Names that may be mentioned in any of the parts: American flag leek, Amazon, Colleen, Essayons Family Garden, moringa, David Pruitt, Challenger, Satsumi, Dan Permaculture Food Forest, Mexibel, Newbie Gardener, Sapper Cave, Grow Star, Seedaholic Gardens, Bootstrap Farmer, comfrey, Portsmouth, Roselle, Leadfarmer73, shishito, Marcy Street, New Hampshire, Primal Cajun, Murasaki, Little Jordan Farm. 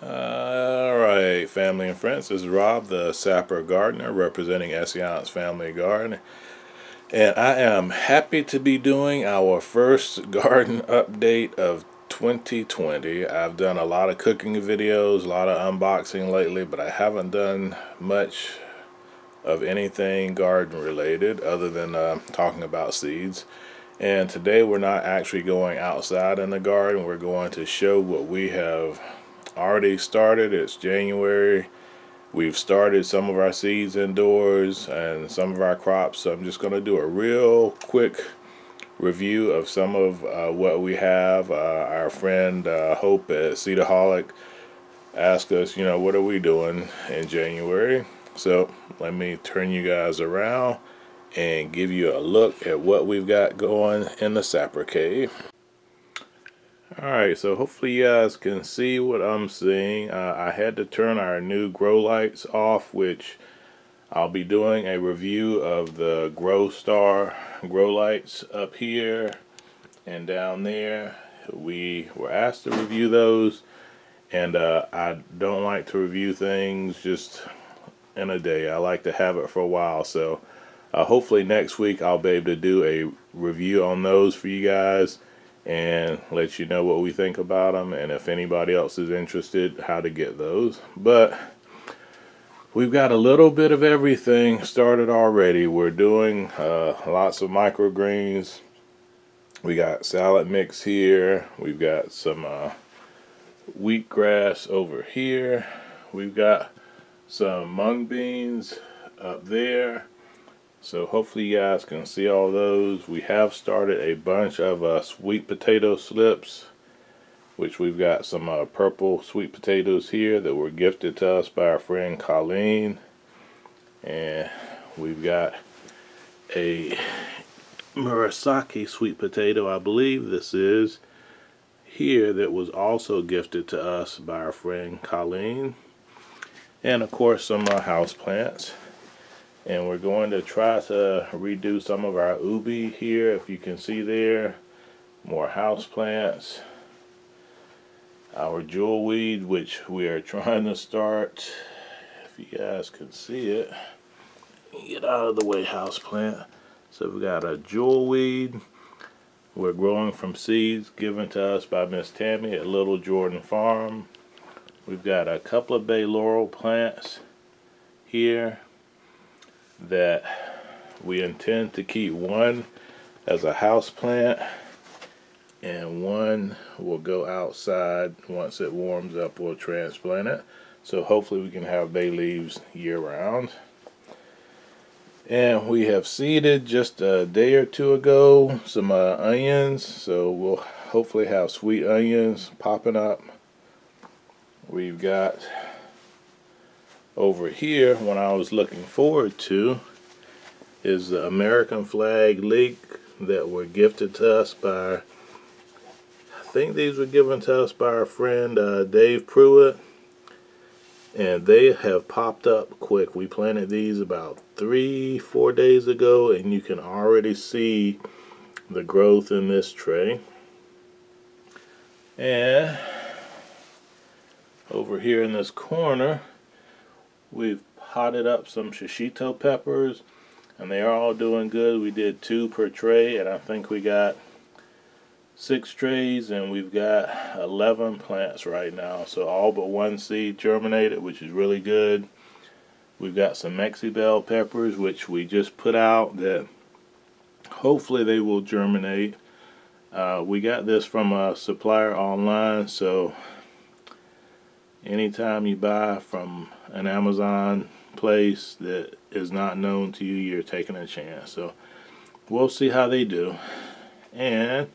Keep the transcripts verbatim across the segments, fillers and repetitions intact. Alright, family and friends, this is Rob, the Sapper Gardener, representing Essayons Family Garden. And I am happy to be doing our first garden update of twenty twenty. I've done a lot of cooking videos, a lot of unboxing lately, but I haven't done much of anything garden related other than uh, talking about seeds. And today we're not actually going outside in the garden. We're going to show what we have already started. It's January. We've started some of our seeds indoors and some of our crops. So I'm just going to do a real quick review of some of uh, what we have. Uh, our friend uh, Hope at Seedaholic asked us, you know, what are we doing in January? So let me turn you guys around and give you a look at what we've got going in the Sapper Cave. Alright, so hopefully you guys can see what I'm seeing. Uh, I had to turn our new grow lights off, which I'll be doing a review of the Grow Star grow lights up here and down there. We were asked to review those, and uh, I don't like to review things just in a day. I like to have it for a while, so uh, hopefully next week I'll be able to do a review on those for you guys and let you know what we think about them, and if anybody else is interested, how to get those. But we've got a little bit of everything started already. We're doing uh, lots of microgreens. We got salad mix here. We've got some uh, wheatgrass over here. We've got some mung beans up there. So hopefully you guys can see all those. We have started a bunch of uh, sweet potato slips, which we've got some uh, purple sweet potatoes here that were gifted to us by our friend Colleen. And we've got a Murasaki sweet potato, I believe this is, here that was also gifted to us by our friend Colleen. And of course some uh, house plants. And we're going to try to redo some of our ubi here, if you can see there. More houseplants. Our jewelweed, which we are trying to start. If you guys can see it. Get out of the way, houseplant. So we've got a jewelweed. We're growing from seeds given to us by Miss Tammy at Little Jordan Farm. We've got a couple of bay laurel plants here that we intend to keep. One as a house plant and one will go outside. Once it warms up, we'll transplant it, so hopefully we can have bay leaves year round. And we have seeded just a day or two ago some uh, onions, so we'll hopefully have sweet onions popping up. We've got over here, what I was looking forward to, is the American flag leek that were gifted to us by, I think these were given to us by our friend uh, Dave Pruitt. And they have popped up quick. We planted these about three, four days ago, and you can already see the growth in this tray. And over here in this corner, we've potted up some shishito peppers, and they are all doing good. We did two per tray, and I think we got six trays, and we've got eleven plants right now. So all but one seed germinated, which is really good. We've got some Mexibel peppers, which we just put out, that hopefully they will germinate. Uh, we got this from a supplier online, so anytime you buy from an Amazon place that is not known to you, you're taking a chance. So we'll see how they do. And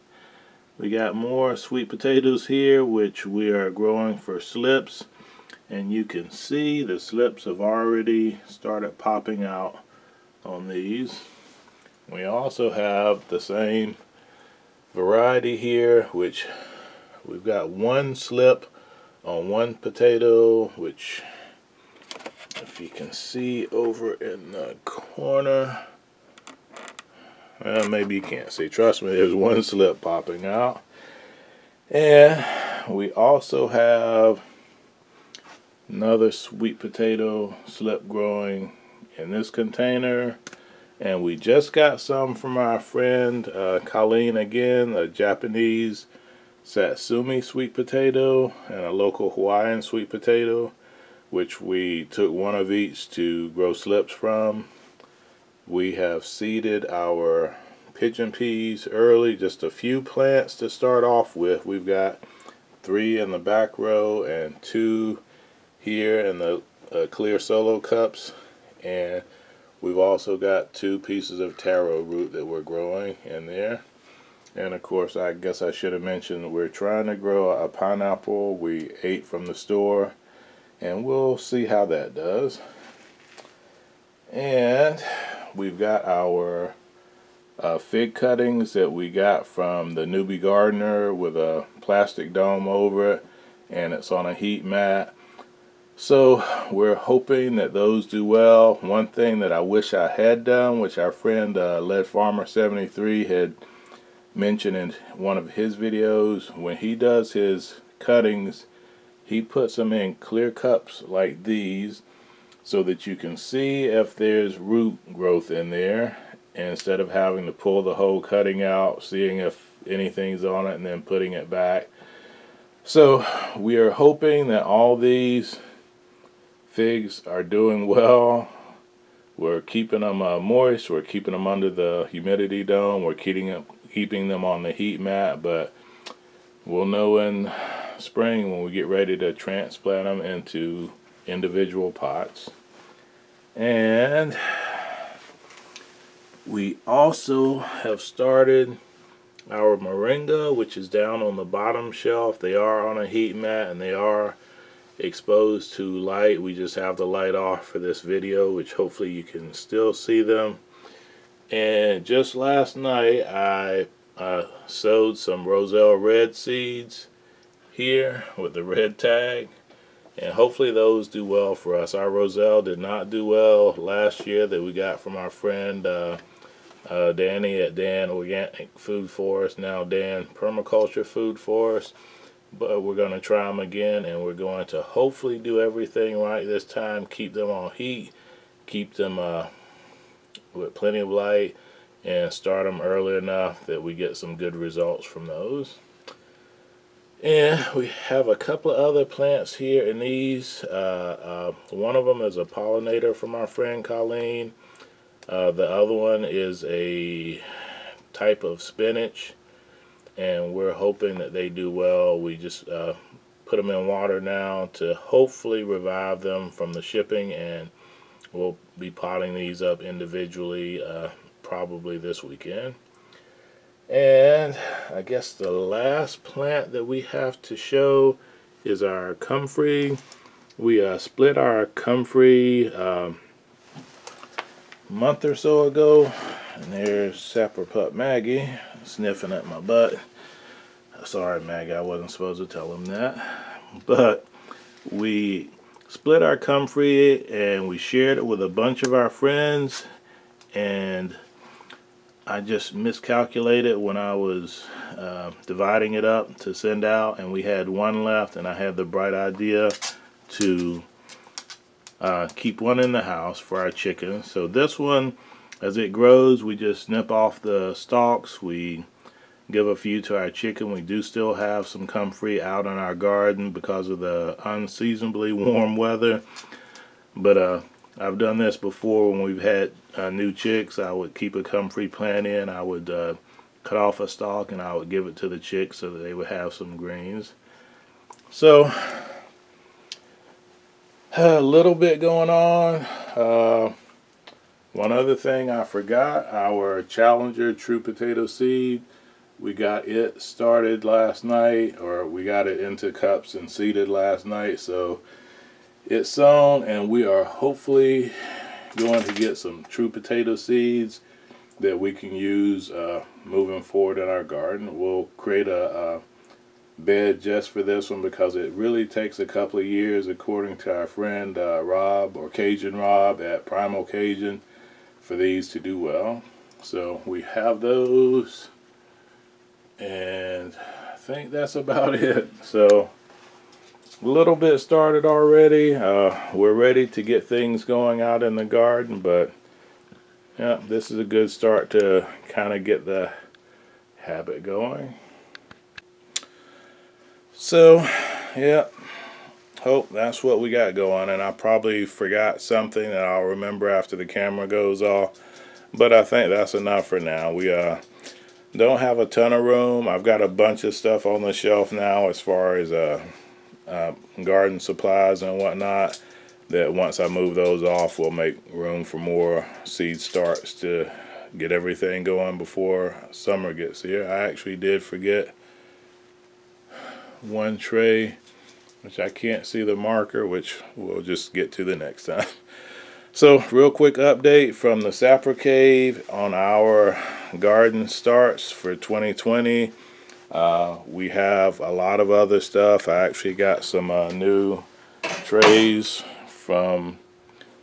we got more sweet potatoes here, which we are growing for slips. And you can see the slips have already started popping out on these. We also have the same variety here, which we've got one slip on one potato, which if you can see over in the corner, well, maybe you can't see, trust me, there's one slip popping out. And we also have Another sweet potato slip growing in this container. And we just got some from our friend uh, Colleen again, a Japanese Satsumi sweet potato and a local Hawaiian sweet potato, which we took one of each to grow slips from. We have seeded our pigeon peas early, just a few plants to start off with. We've got three in the back row and two here in the uh, clear solo cups, and we've also got two pieces of taro root that we're growing in there. And of course, I guess I should have mentioned we're trying to grow a pineapple we ate from the store, and we'll see how that does. And we've got our uh, fig cuttings that we got from the Newbie Gardener with a plastic dome over it, and it's on a heat mat. So we're hoping that those do well. One thing that I wish I had done, which our friend uh, Leadfarmer seventy-three had mentioned in one of his videos, when he does his cuttings, he puts them in clear cups like these so that you can see if there's root growth in there, and instead of having to pull the whole cutting out, seeing if anything's on it and then putting it back. So we are hoping that all these figs are doing well. We're keeping them uh, moist, we're keeping them under the humidity dome, we're keeping them, keeping them on the heat mat, but we'll know in spring when we get ready to transplant them into individual pots. And we also have started our moringa, which is down on the bottom shelf. They are on a heat mat and they are exposed to light. We just have the light off for this video, which hopefully you can still see them. And just last night I uh, sowed some Roselle red seeds here with the red tag, and hopefully those do well for us. Our Roselle did not do well last year that we got from our friend uh, uh, Danny at Dan Organic Food Forest, now Dan Permaculture Food Forest, but we're going to try them again, and we're going to hopefully do everything right this time, keep them on heat, keep them uh, with plenty of light, and start them early enough that we get some good results from those. And we have a couple of other plants here in these. Uh, uh, one of them is a pollinator from our friend Colleen. Uh, the other one is a type of spinach, and we're hoping that they do well. We just uh, put them in water now to hopefully revive them from the shipping, and we'll be potting these up individually uh, probably this weekend. And I guess the last plant that we have to show is our comfrey. We uh, split our comfrey um, a month or so ago, and there's Sapper Pup Maggie sniffing at my butt. Sorry Maggie, I wasn't supposed to tell him that. But we split our comfrey and we shared it with a bunch of our friends, and I just miscalculated when I was uh, dividing it up to send out, and we had one left, and I had the bright idea to uh, keep one in the house for our chickens. So this one, as it grows, we just snip off the stalks, we give a few to our chicken. We do still have some comfrey out in our garden because of the unseasonably warm weather, but uh, I've done this before when we've had uh, new chicks. I would keep a comfrey plant in, I would uh, cut off a stalk, and I would give it to the chicks so that they would have some greens. So a little bit going on. Uh, one other thing I forgot, our Challenger true potato seed, we got it started last night, or we got it into cups and seeded last night. So it's sown, and we are hopefully going to get some true potato seeds that we can use uh, moving forward in our garden. We'll create a, a bed just for this one because it really takes a couple of years, according to our friend uh, Rob, or Cajun Rob at Primal Cajun, for these to do well. So we have those, and I think that's about it. So little bit started already. Uh, we're ready to get things going out in the garden, but yeah, this is a good start to kind of get the habit going. So yeah, hope that's what we got going, and I probably forgot something that I'll remember after the camera goes off, but I think that's enough for now. We uh don't have a ton of room. I've got a bunch of stuff on the shelf now as far as uh, uh, garden supplies and whatnot, that once I move those off will make room for more seed starts to get everything going before summer gets here. I actually did forget one tray, which I can't see the marker, which we'll just get to the next time. So real quick update from the Sapper Cave on our garden starts for twenty twenty. Uh, we have a lot of other stuff. I actually got some uh, new trays from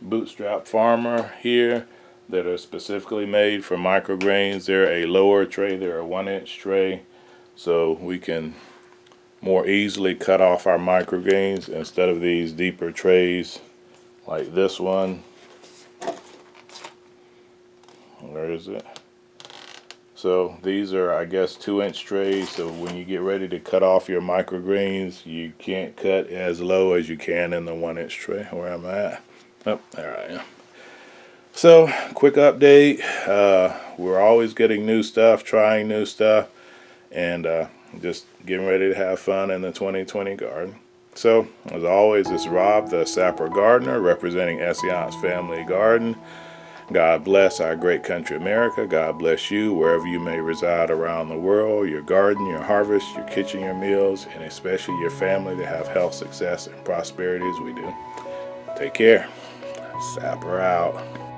Bootstrap Farmer here that are specifically made for microgreens. They're a lower tray, they're a one inch tray, so we can more easily cut off our microgreens instead of these deeper trays like this one. Where is it? So these are, I guess, two inch trays, so when you get ready to cut off your microgreens, you can't cut as low as you can in the one inch tray. Where am I at? Oh, there I am. So quick update, uh, we're always getting new stuff, trying new stuff, and uh, just getting ready to have fun in the twenty twenty garden. So as always, it's Rob the Sapper Gardener representing Essayons Family Garden. God bless our great country America. God bless you wherever you may reside around the world, your garden, your harvest, your kitchen, your meals, and especially your family, to have health, success, and prosperity as we do. Take care. Sapper out.